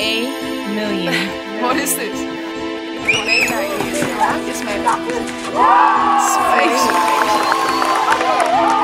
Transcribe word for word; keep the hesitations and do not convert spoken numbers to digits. A million. What is this? Space.